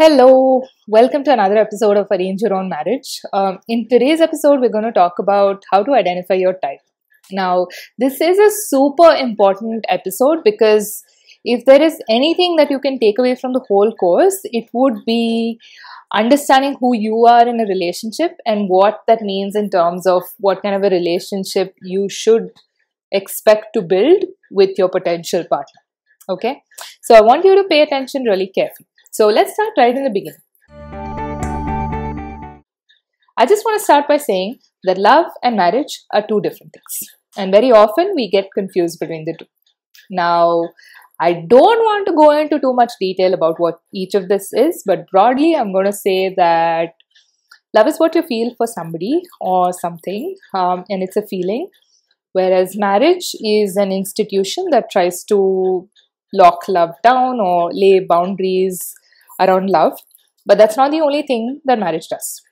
Hello, welcome to another episode of Arrange Your Own Marriage. In today's episode, we're going to talk about how to identify your type. Now, this is a super important episode because if there is anything that you can take away from the whole course, it would be understanding who you are in a relationship and what that means in terms of what kind of a relationship you should expect to build with your potential partner. Okay, so I want you to pay attention really carefully. So let's start right in the beginning. I just want to start by saying that love and marriage are two different things. And very often we get confused between the two. Now, I don't want to go into too much detail about what each of this is, but broadly I'm going to say that love is what you feel for somebody or something, and it's a feeling. Whereas marriage is an institution that tries to lock love down or lay boundaries around love, but that's not the only thing that marriage does.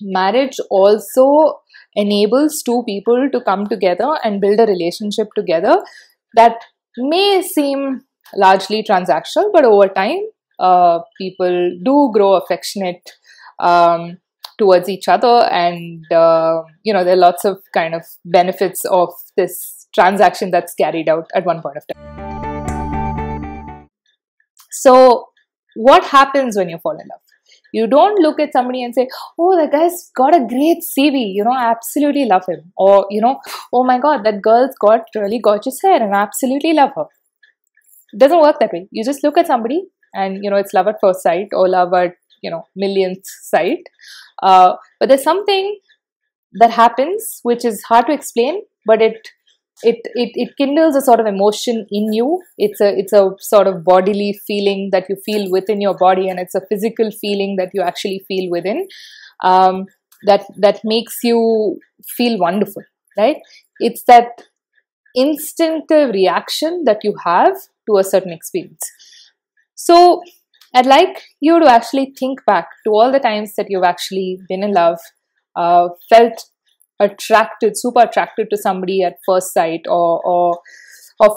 Marriage also enables two people to come together and build a relationship together that may seem largely transactional, but over time people do grow affectionate towards each other, and there are lots of kind of benefits of this transaction that's carried out at one point of time. So what happens when you fall in love? You don't look at somebody and say, oh, that guy's got a great CV, I absolutely love him. Or, oh my God, that girl's got really gorgeous hair and I absolutely love her. It doesn't work that way. You just look at somebody and, it's love at first sight or love at, millionth sight. But there's something that happens which is hard to explain, but it kindles a sort of emotion in you. It's a sort of bodily feeling that you feel within your body, and it's a physical feeling that you actually feel within that makes you feel wonderful, right? It's that instinctive reaction that you have to a certain experience. So I'd like you to actually think back to all the times that you've actually been in love, felt super attracted to somebody at first sight, or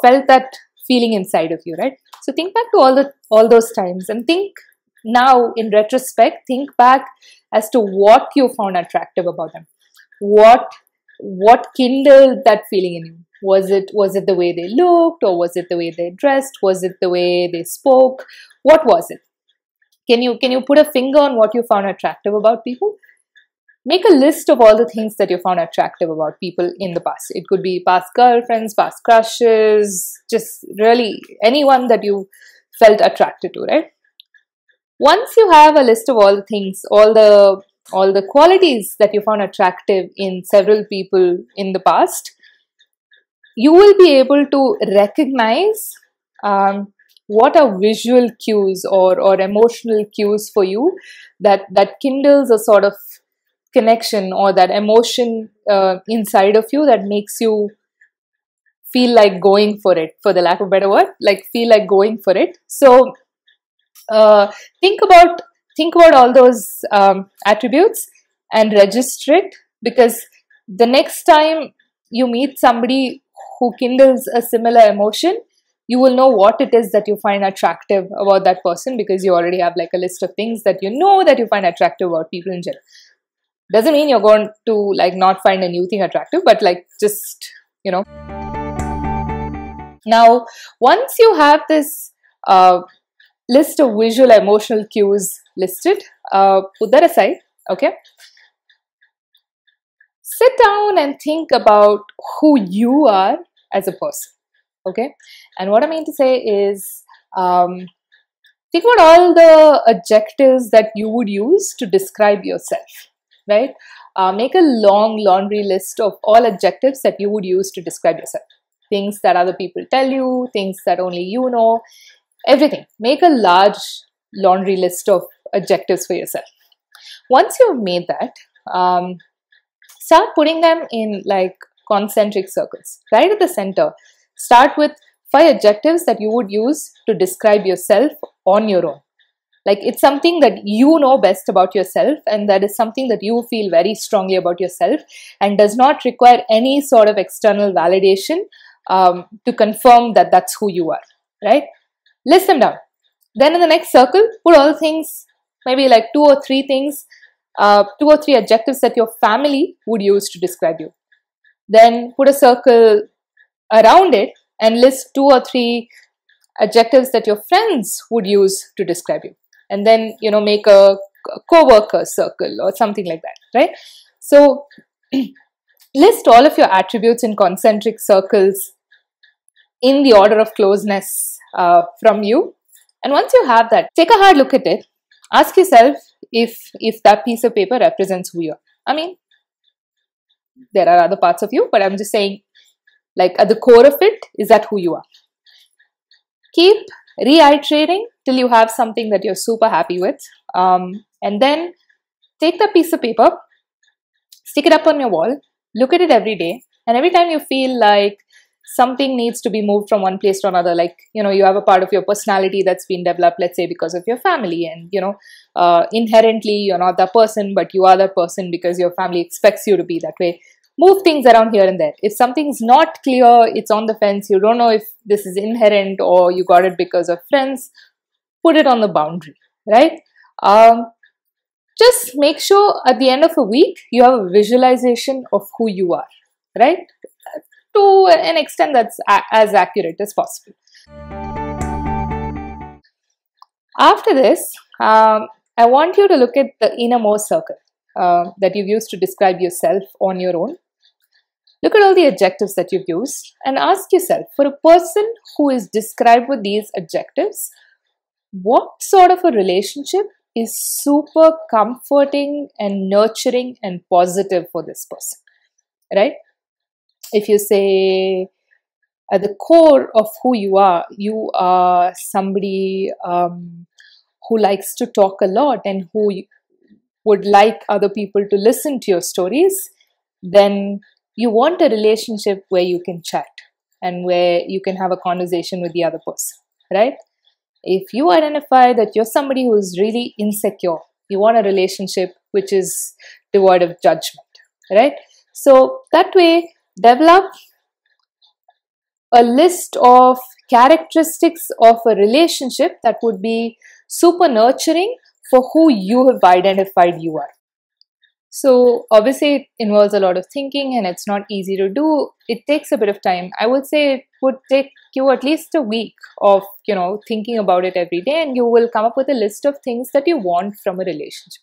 felt that feeling inside of you, right? So think back to all those times, and think now in retrospect, think back as to what you found attractive about them. What kindled that feeling in you? Was it the way they looked, or was it the way they dressed? Was it the way they spoke? What was it? Can you put a finger on what you found attractive about people? Make a list of all the things that you found attractive about people in the past. It could be past girlfriends, past crushes, just really anyone that you felt attracted to, right? Once you have a list of all the things, all the qualities that you found attractive in several people in the past, you will be able to recognize what are visual cues or emotional cues for you that kindles a sort of connection or that emotion inside of you that makes you feel like going for it, for the lack of a better word, so think about all those attributes and register it, because the next time you meet somebody who kindles a similar emotion, you will know what it is that you find attractive about that person, because you already have like a list of things that that you find attractive about people in general. Doesn't mean you're going to like not find a new thing attractive, but like just, Now, once you have this list of visual emotional cues listed, put that aside, okay? Sit down and think about who you are as a person, okay? And what I mean to say is, think about all the adjectives that you would use to describe yourself. Right? Make a long laundry list of all adjectives that you would use to describe yourself. Things that other people tell you, things that only you know, everything. Make a large laundry list of adjectives for yourself. Once you've made that, start putting them in like concentric circles. Right at the center, start with 5 adjectives that you would use to describe yourself on your own. Like, it's something that you know best about yourself, and that is something that you feel very strongly about yourself and does not require any sort of external validation to confirm that that's who you are, right? List them down. Then in the next circle, put all the things, maybe like two or three adjectives that your family would use to describe you. Then put a circle around it and list 2 or 3 adjectives that your friends would use to describe you. And then, you know, make a co-worker circle or something like that, right? So list all of your attributes in concentric circles in the order of closeness from you. And once you have that, take a hard look at it. Ask yourself if that piece of paper represents who you are. I mean, there are other parts of you, but I'm just saying, like, at the core of it, is that who you are? Keep reiterating till you have something that you're super happy with. And then take that piece of paper, stick it up on your wall, look at it every day. And every time you feel like something needs to be moved from one place to another, like, you know, you have a part of your personality that's been developed, let's say, because of your family, and, you know, inherently you're not that person, but you are that person because your family expects you to be that way. Move things around here and there. If something's not clear, it's on the fence, you don't know if this is inherent or you got it because of friends, put it on the boundary, right? Just make sure at the end of a week, you have a visualization of who you are, right? To an extent that's as accurate as possible. After this, I want you to look at the innermost circle that you've used to describe yourself on your own. Look at all the adjectives that you've used and ask yourself, for a person who is described with these adjectives, what sort of a relationship is super comforting and nurturing and positive for this person, right? If you say, at the core of who you are somebody who likes to talk a lot and who would like other people to listen to your stories, then you want a relationship where you can chat and where you can have a conversation with the other person, right? If you identify that you're somebody who is really insecure, you want a relationship which is devoid of judgment, right? So that way, develop a list of characteristics of a relationship that would be super nurturing for who you have identified you are. So obviously it involves a lot of thinking and it's not easy to do. It takes a bit of time. I would say it would take you at least a week of, you know, thinking about it every day, and you will come up with a list of things that you want from a relationship,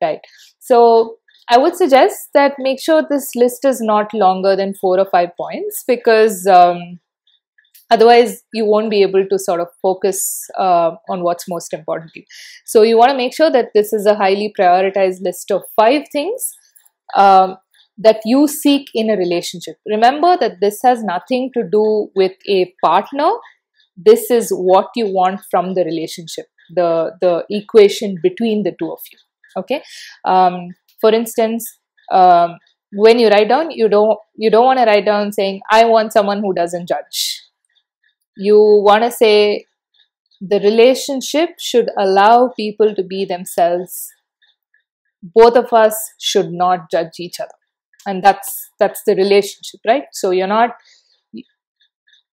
right? So I would suggest that make sure this list is not longer than 4 or 5 points, because otherwise you won't be able to sort of focus on what's most important to you. So you want to make sure that this is a highly prioritized list of 5 things that you seek in a relationship. Remember that this has nothing to do with a partner. This is what you want from the relationship, the equation between the two of you, okay? For instance, when you write down, you don't want to write down saying, I want someone who doesn't judge. You want to say, the relationship should allow people to be themselves. Both of us should not judge each other. And that's the relationship, right? So you're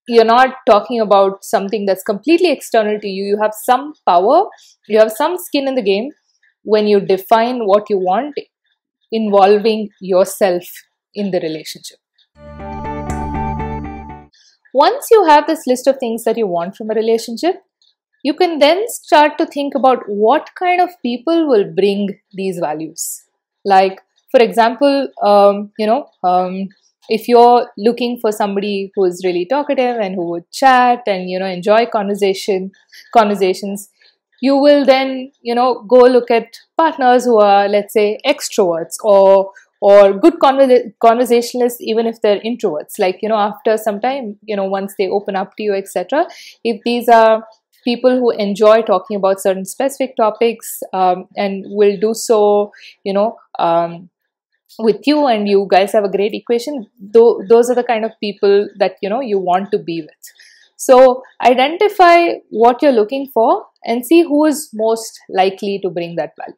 not talking about something that's completely external to you. You have some power, you have some skin in the game when you define what you want, involving yourself in the relationship. Once you have this list of things that you want from a relationship, you can then start to think about what kind of people will bring these values. Like, for example, if you're looking for somebody who is really talkative and who would chat and, you know, enjoy conversations, you will then, you know, go look at partners who are, let's say, extroverts or good conversationalists, even if they're introverts. Like, you know, after some time, you know, once they open up to you, etc. If these are people who enjoy talking about certain specific topics and will do so, you know, with you, and you guys have a great equation, those are the kind of people that, you know, you want to be with. So identify what you're looking for and see who is most likely to bring that value.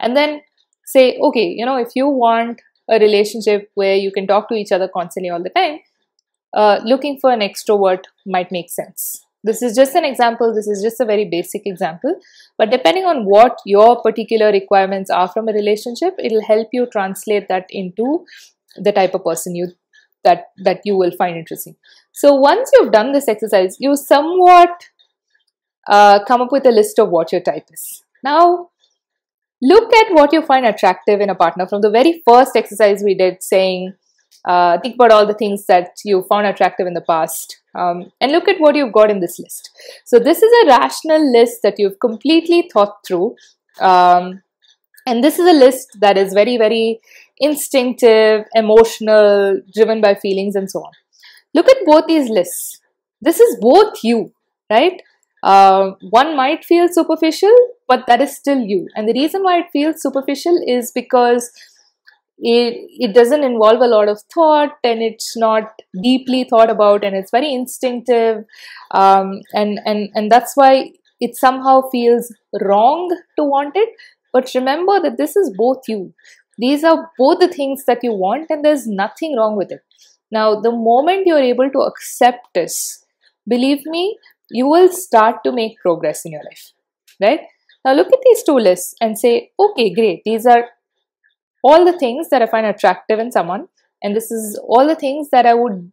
And then say, okay, you know, if you want a relationship where you can talk to each other constantly all the time, looking for an extrovert might make sense, This is just an example, this is just a very basic example, but depending on what your particular requirements are from a relationship, it will help you translate that into the type of person you that you will find interesting. So once you've done this exercise, you somewhat come up with a list of what your type is. Now look at what you find attractive in a partner from the very first exercise we did, saying think about all the things that you found attractive in the past, and look at what you've got in this list. So this is a rational list that you've completely thought through, and this is a list that is very, very instinctive, emotional, driven by feelings and so on. Look at both these lists. This is both you, right? One might feel superficial, but that is still you. And the reason why it feels superficial is because it doesn't involve a lot of thought, and it's not deeply thought about, and it's very instinctive, and that's why it somehow feels wrong to want it. But remember that this is both you. These are both the things that you want, and there's nothing wrong with it. Now, the moment you're able to accept this, believe me, you will start to make progress in your life, right? Now look at these two lists and say, okay, great, these are all the things that I find attractive in someone, and this is all the things that I would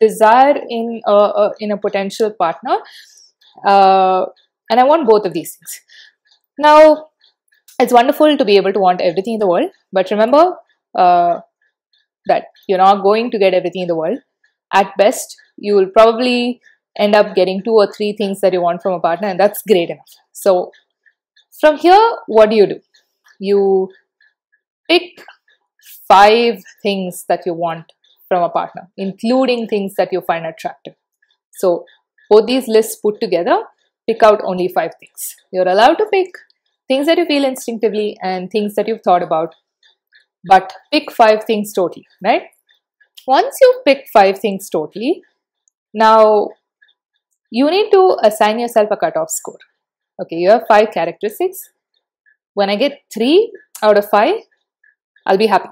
desire in a potential partner, and I want both of these things. Now, it's wonderful to be able to want everything in the world, but remember that you're not going to get everything in the world. At best, you will probably end up getting 2 or 3 things that you want from a partner, and that's great enough. So from here, what do? You pick 5 things that you want from a partner, including things that you find attractive. So both these lists put together, pick out only 5 things. You're allowed to pick things that you feel instinctively and things that you've thought about, but pick 5 things totally, right? Once you pick 5 things totally, now you need to assign yourself a cutoff score. Okay, you have 5 characteristics. When I get 3 out of 5, I'll be happy.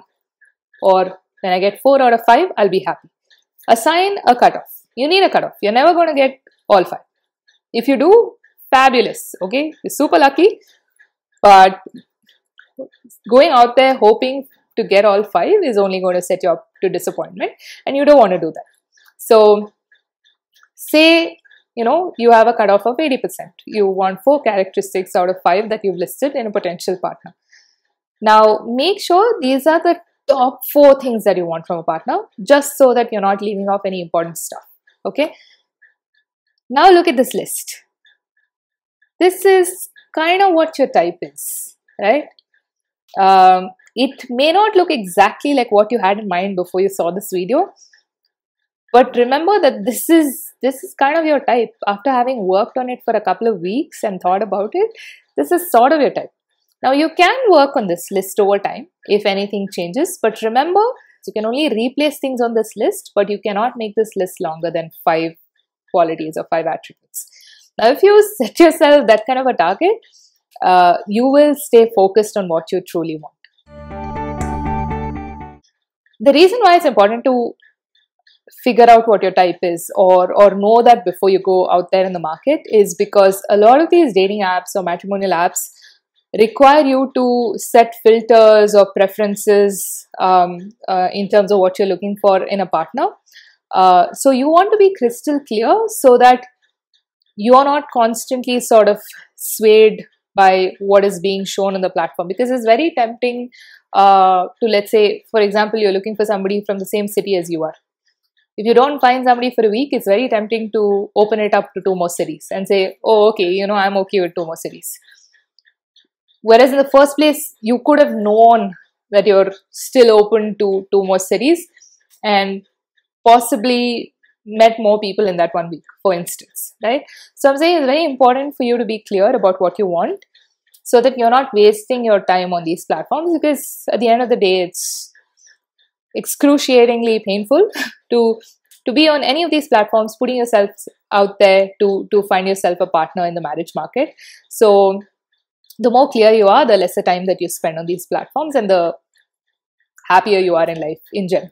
Or when I get 4 out of 5, I'll be happy. Assign a cutoff. You need a cutoff. You're never going to get all 5. If you do, fabulous. Okay, you're super lucky. But going out there hoping to get all 5 is only going to set you up to disappointment, and you don't want to do that. So say, you know, you have a cutoff of 80%. You want 4 characteristics out of 5 that you've listed in a potential partner. Now, make sure these are the top 4 things that you want from a partner, just so that you're not leaving off any important stuff, okay? Now look at this list. This is kind of what your type is, right? It may not look exactly like what you had in mind before you saw this video, but remember that this is kind of your type. After having worked on it for a couple of weeks and thought about it, this is sort of your type. Now you can work on this list over time if anything changes, but remember, you can only replace things on this list, but you cannot make this list longer than 5 qualities or 5 attributes. Now if you set yourself that kind of a target, you will stay focused on what you truly want. The reason why it's important to figure out what your type is or know that before you go out there in the market is because a lot of these dating apps or matrimonial apps require you to set filters or preferences in terms of what you're looking for in a partner. So you want to be crystal clear so that you're not constantly sort of swayed by what is being shown on the platform, because it's very tempting to, let's say, for example, you're looking for somebody from the same city as you are. If you don't find somebody for a week, it's very tempting to open it up to 2 more cities and say, oh, okay, you know, I'm okay with 2 more cities. Whereas in the first place, you could have known that you're still open to 2 more cities and possibly met more people in that 1 week, for instance, right? So I'm saying it's very important for you to be clear about what you want so that you're not wasting your time on these platforms, because at the end of the day, it's excruciatingly painful to be on any of these platforms, putting yourself out there to find yourself a partner in the marriage market. So the more clear you are, the lesser time that you spend on these platforms and the happier you are in life in general.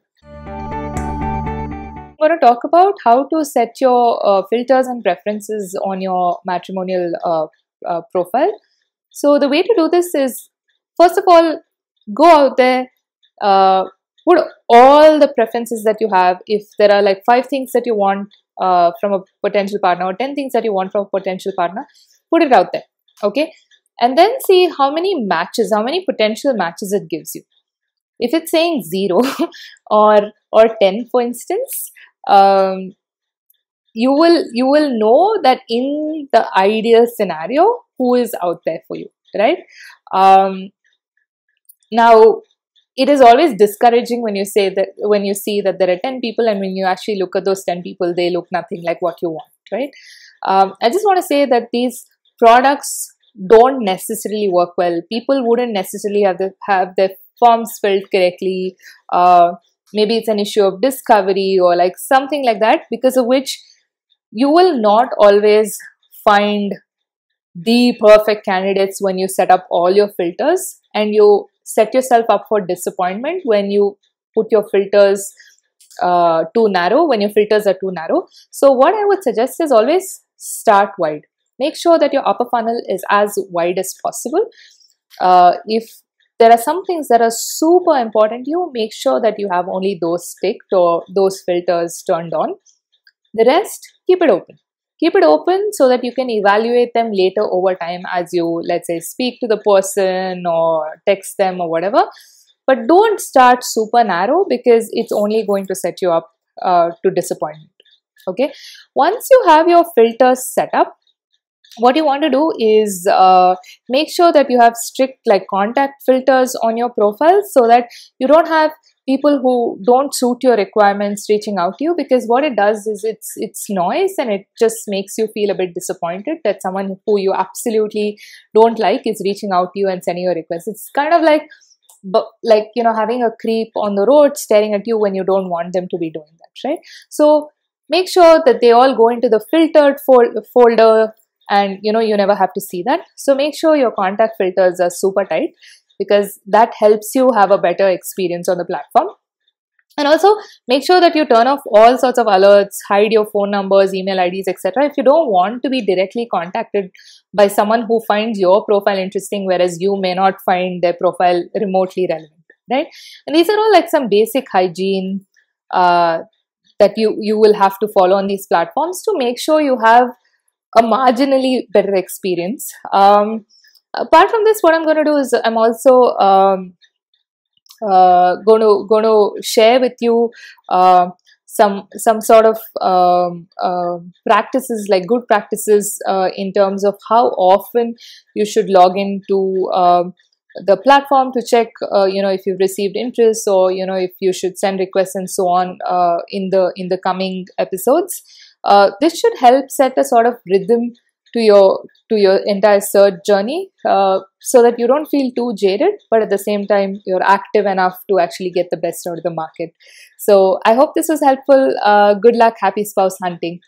going to talk about how to set your filters and preferences on your matrimonial profile. So the way to do this is, first of all, go out there, put all the preferences that you have. If there are like 5 things that you want from a potential partner, or 10 things that you want from a potential partner, put it out there, okay? And then see how many matches, how many potential matches it gives you. If it's saying 0 or 10, for instance, you will know that in the ideal scenario, who is out there for you, right? Now, it is always discouraging when you say that, when you see that there are 10 people, and when you actually look at those 10 people, they look nothing like what you want, right? I just want to say that these products don't necessarily work well. People wouldn't necessarily have their forms filled correctly. Maybe it's an issue of discovery or like something like that, because of which you will not always find the perfect candidates when you set up all your filters, and you set yourself up for disappointment when you put your filters too narrow, when your filters are too narrow. So what I would suggest is always start wide. Make sure that your upper funnel is as wide as possible. If there are some things that are super important to you, make sure that you have only those picked or those filters turned on. The rest, keep it open. Keep it open so that you can evaluate them later over time as you, let's say, speak to the person or text them or whatever. But don't start super narrow, because it's only going to set you up to disappointment. Okay. Once you have your filters set up, what you want to do is make sure that you have strict like contact filters on your profile, so that you don't have people who don't suit your requirements reaching out to you, because what it does is it's noise, and it just makes you feel a bit disappointed that someone who you absolutely don't like is reaching out to you and sending you a request. It's kind of like you know, having a creep on the road staring at you when you don't want them to be doing that, right? So make sure that they all go into the filtered folder, and you know, you never have to see that. So make sure your contact filters are super tight, because that helps you have a better experience on the platform. And also make sure that you turn off all sorts of alerts, hide your phone numbers, email IDs, etc. If you don't want to be directly contacted by someone who finds your profile interesting, whereas you may not find their profile remotely relevant, right? And these are all like some basic hygiene that you will have to follow on these platforms to make sure you have a marginally better experience. Apart from this, what I'm going to do is I'm also going to share with you some sort of practices, like good practices in terms of how often you should log into the platform to check, you know, if you've received interest, or you know, if you should send requests and so on in the coming episodes. This should help set a sort of rhythm to your entire search journey, so that you don't feel too jaded, but at the same time you're active enough to actually get the best out of the market. So I hope this was helpful. Good luck, happy spouse hunting.